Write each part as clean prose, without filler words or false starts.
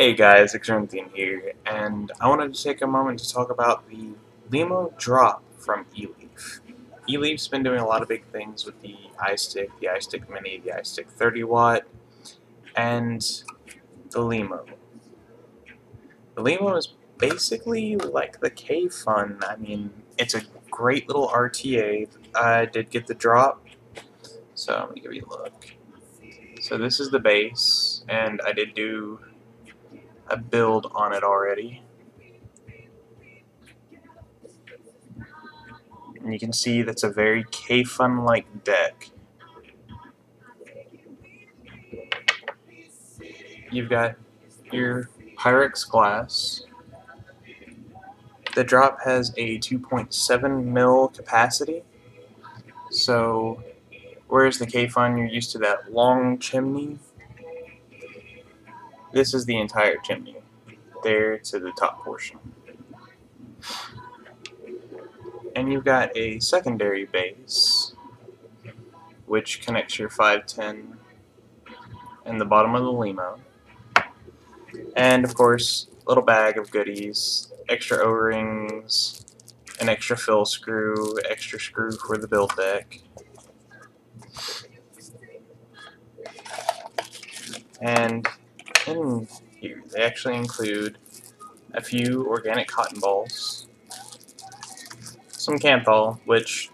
Hey guys, Xrynthian here, and I wanted to take a moment to talk about the Lemo drop from eLeaf. eLeaf's been doing a lot of big things with the iStick Mini, the iStick 30W, and the Lemo. The Lemo is basically like the Kayfun. I mean, it's a great little RTA. I did get the drop, so I'm gonna give you a look. So this is the base, and I did do a build on it already. And you can see that's a very Kayfun-like deck. You've got your Pyrex glass. The drop has a 2.7 mil capacity. So whereas the Kayfun, you're used to that long chimney, this is the entire chimney, there to the top portion. And you've got a secondary base, which connects your 510 in the bottom of the Lemo. And of course, a little bag of goodies, extra O-rings, an extra fill screw, extra screw for the build deck. And in here, they actually include a few organic cotton balls, some Kanthal, which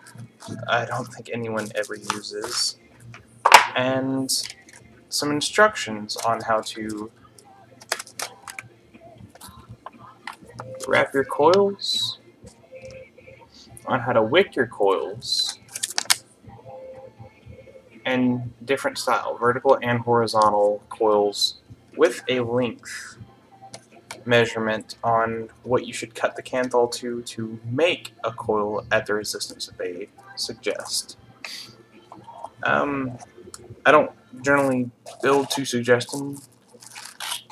I don't think anyone ever uses, and some instructions on how to wrap your coils, on how to wick your coils, and different style, vertical and horizontal coils, with a length measurement on what you should cut the Kanthal to make a coil at the resistance that they suggest. I don't generally build to suggestion,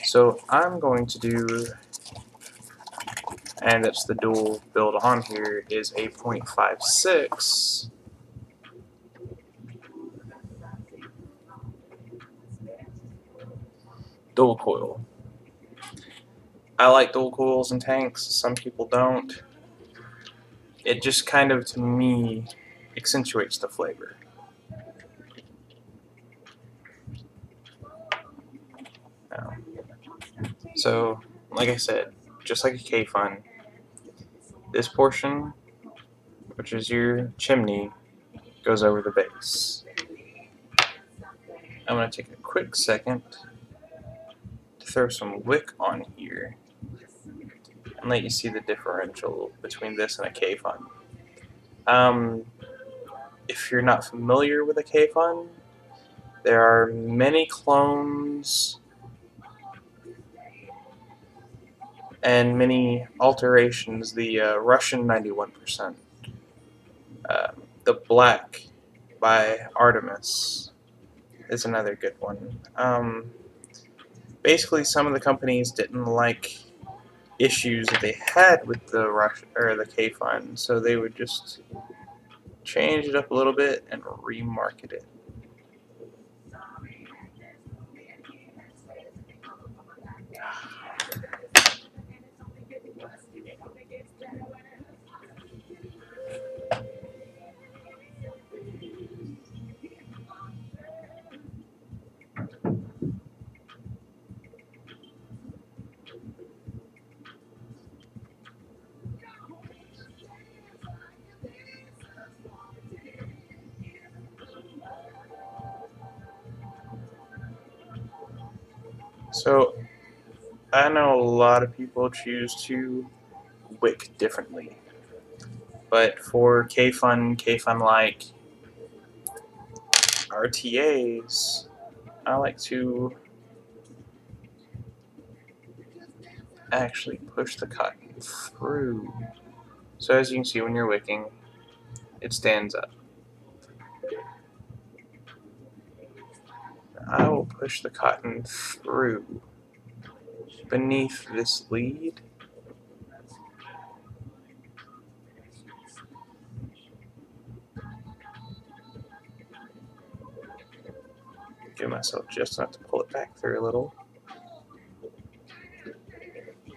so I'm going to do, and that's the dual build on here, is 8.56. Dual coil. I like dual coils and tanks, some people don't. It just kind of, to me, accentuates the flavor. So, like I said, just like a Kayfun, this portion, which is your chimney, goes over the base. I'm going to take a quick second, throw some wick on here and let you see the differential between this and a Kayfun. If you're not familiar with a Kayfun, there are many clones and many alterations. The Russian 91%, the black by Artemis is another good one. Basically, some of the companies didn't like issues that they had with the Kayfun, so they would just change it up a little bit and remarket it. So, I know a lot of people choose to wick differently, but for Kayfun, Kayfun-like RTAs, I like to actually push the cotton through. So as you can see, when you're wicking, it stands up. I will push the cotton through beneath this lead, give myself just enough to pull it back through a little,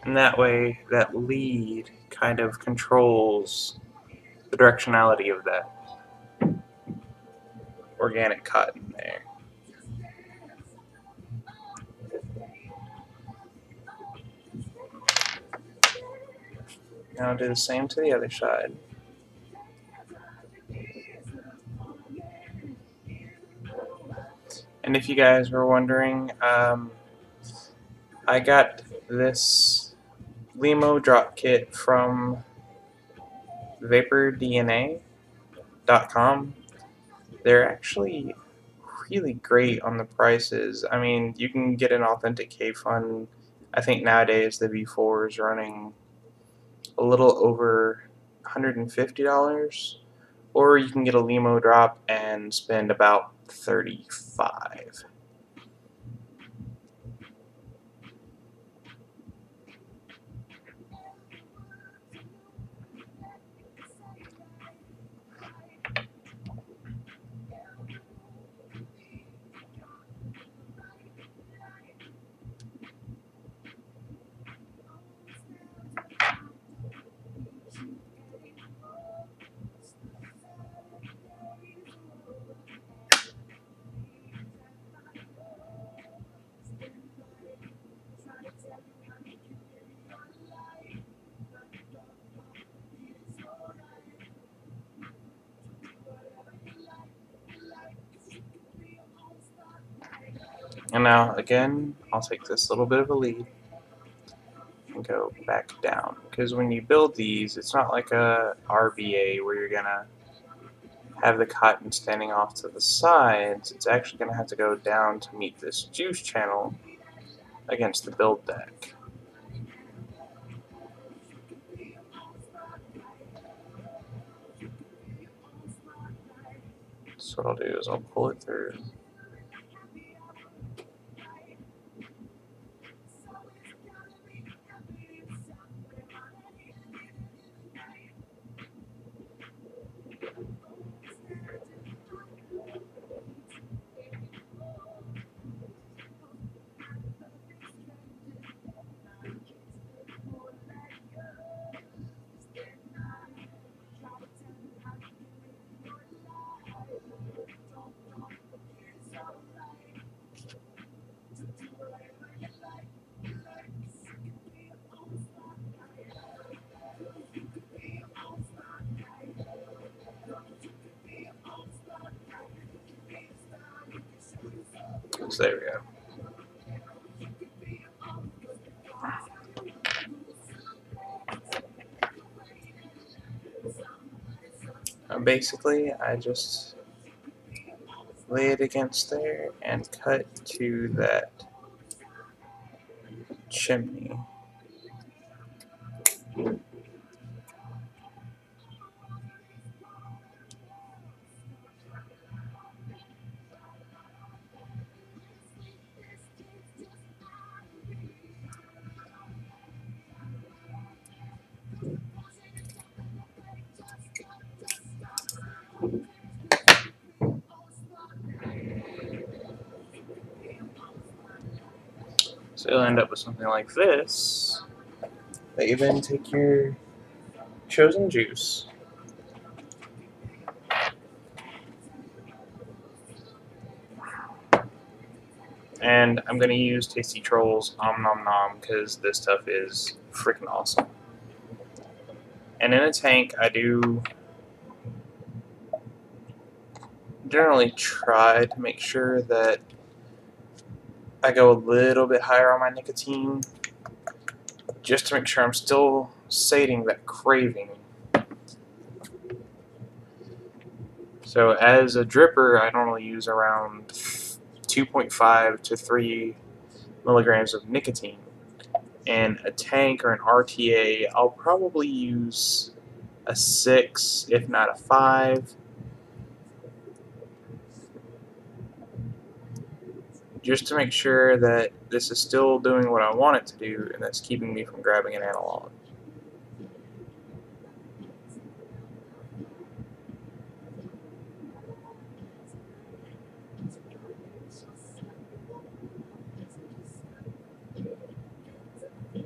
And that way, that lead kind of controls the directionality of that organic cotton there. Now do the same to the other side. And if you guys were wondering, I got this Lemo drop kit from vapordna.com. They're actually really great on the prices. I mean, you can get an authentic Kayfun. I think nowadays the V4 is running a little over $150, or you can get a Lemo drop and spend about $35. And now, again, I'll take this little bit of a lead and go back down. Because when you build these, it's not like a RBA where you're going to have the cotton standing off to the sides. It's actually going to have to go down to meet this juice channel against the build deck. So what I'll do is I'll pull it through. So there we go. Now basically, I just lay it against there and cut to that chimney. So you'll end up with something like this, that you then take your chosen juice, and I'm going to use Tasty Trolls Om Nom Nom because this stuff is freaking awesome. And in a tank, I do generally try to make sure that I go a little bit higher on my nicotine just to make sure I'm still sating that craving. So as a dripper, I normally use around 2.5 to 3 milligrams of nicotine. In a tank or an RTA, I'll probably use a 6, if not a 5. Just to make sure that this is still doing what I want it to do, and that's keeping me from grabbing an analog.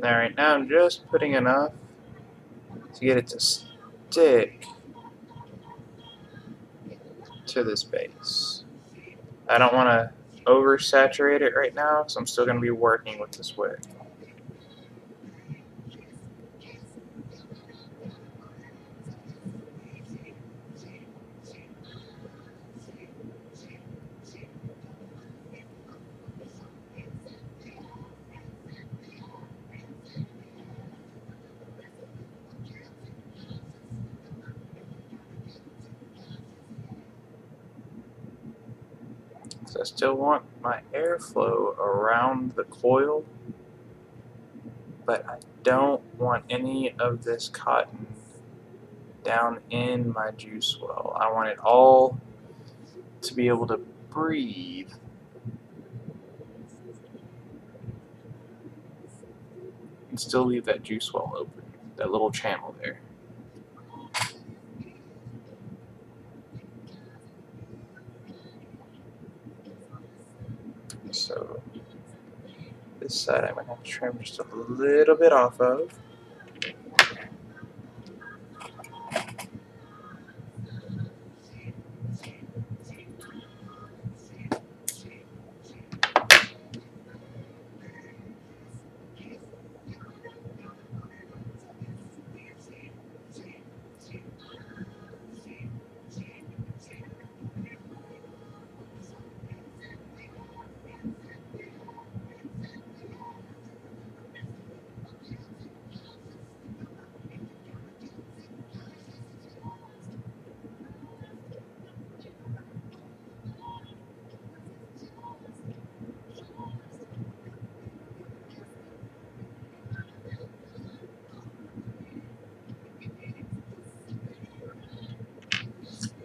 Now right now I'm just putting enough to get it to stick to this base. I don't want to oversaturate it right now, so I'm still going to be working with this wick. I still want my airflow around the coil, but I don't want any of this cotton down in my juice well. I want it all to be able to breathe and still leave that juice well open, that little channel there. So this side I might have to trim just a little bit off of.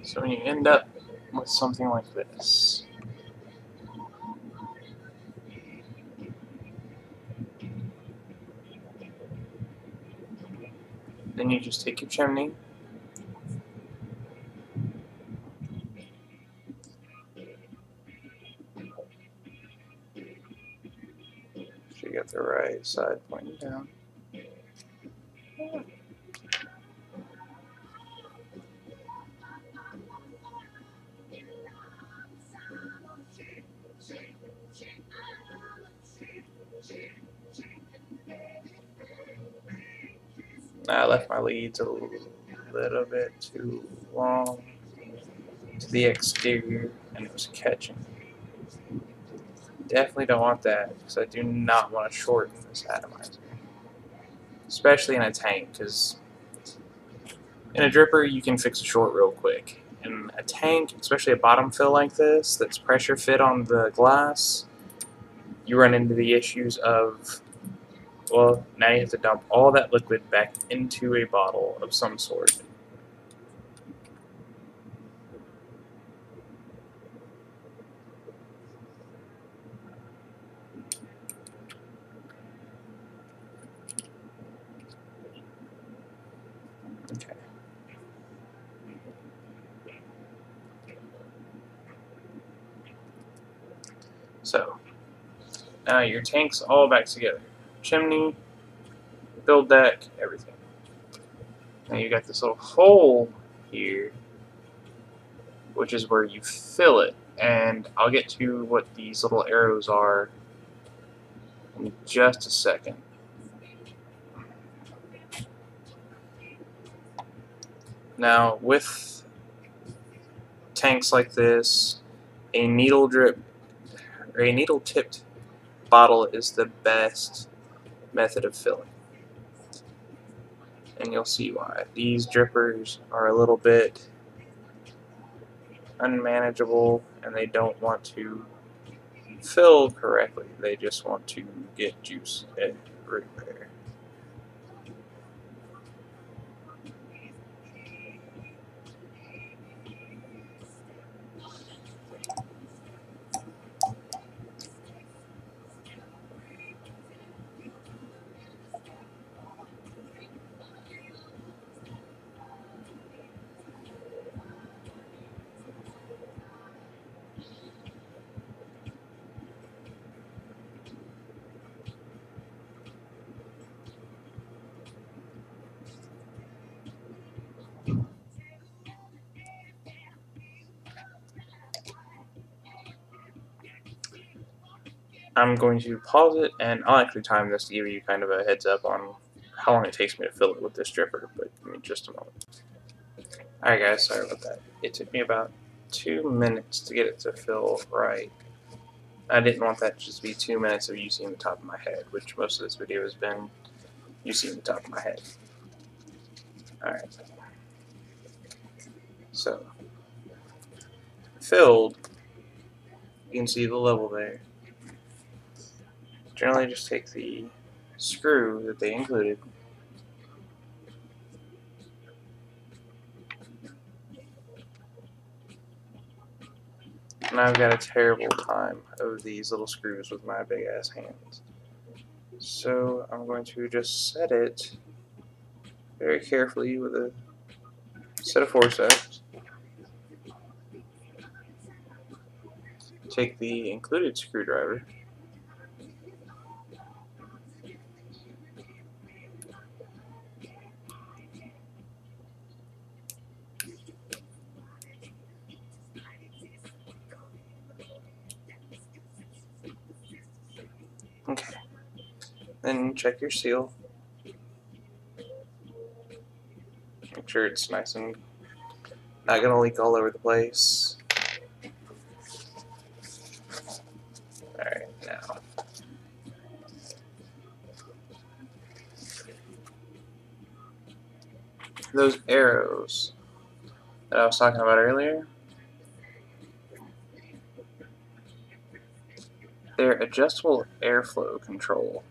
So when you end up with something like this, then you just take your chimney, so you got the right side pointing down. I left my leads a little bit too long to the exterior and it was catching. Definitely don't want that because I do not want to shorten this atomizer, especially in a tank, because in a dripper you can fix a short real quick. In a tank, especially a bottom fill like this that's pressure fit on the glass, you run into the issues of, well, now you have to dump all that liquid back into a bottle of some sort. Okay. So, now your tank's all back together. Chimney, build deck, everything. Now you got this little hole here, which is where you fill it. And I'll get to what these little arrows are in just a second. Now, with tanks like this, a needle drip or a needle tipped bottle is the best method of filling, and you'll see why. These drippers are a little bit unmanageable and they don't want to fill correctly, they just want to get juice everywhere. I'm going to pause it, and I'll actually time this to give you kind of a heads up on how long it takes me to fill it with this dripper, but give me just a moment. Alright guys, sorry about that. It took me about 2 minutes to get it to fill right. I didn't want that to just be 2 minutes of you seeing the top of my head, which most of this video has been you seeing the top of my head. Alright. So, filled, you can see the level there. Generally just take the screw that they included, and I've got a terrible time of these little screws with my big ass hands, so I'm going to just set it very carefully with a set of forceps, take the included screwdriver, then check your seal. Make sure it's nice and not going to leak all over the place. Alright, now. Those arrows that I was talking about earlier, they're adjustable airflow control.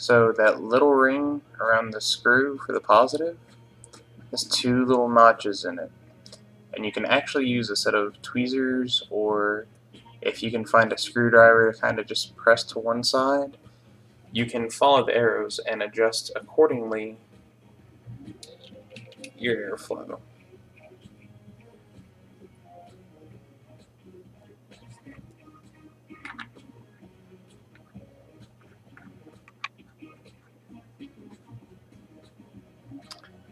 So that little ring around the screw for the positive has two little notches in it, and you can actually use a set of tweezers, or if you can find a screwdriver to kind of just press to one side, you can follow the arrows and adjust accordingly your airflow.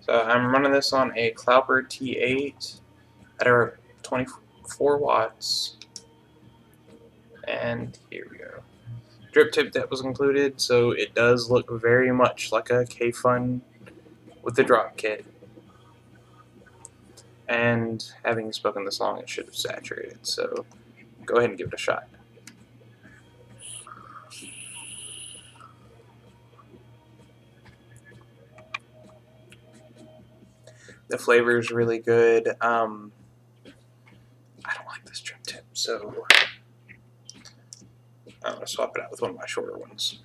So I'm running this on a Clauper T8 at around 24 watts, and here we go. Drip tip that was included, so it does look very much like a Kayfun with the drop kit. And having spoken this long, it should have saturated, so go ahead and give it a shot. The flavor is really good. I don't like this drip tip, so I'm going to swap it out with one of my shorter ones.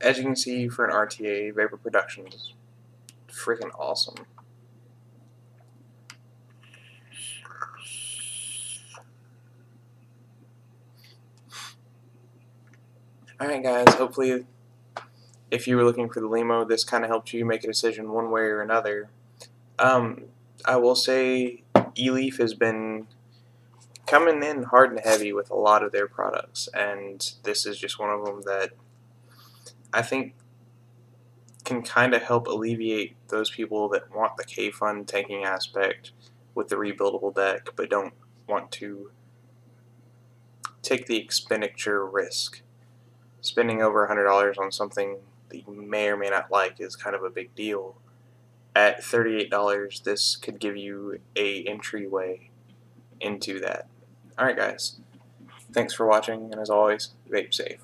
As you can see, for an RTA, vapor production is freaking awesome. Alright guys, hopefully if you were looking for the Lemo, this kind of helped you make a decision one way or another. I will say eLeaf has been coming in hard and heavy with a lot of their products, and this is just one of them that I think can kind of help alleviate those people that want the Kayfun tanking aspect with the rebuildable deck but don't want to take the expenditure risk. Spending over $100 on something that you may or may not like is kind of a big deal. At $38, this could give you an entryway into that. Alright guys, thanks for watching, and as always, vape safe.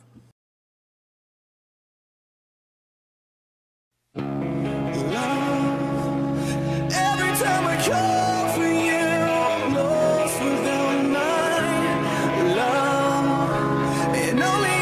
Love,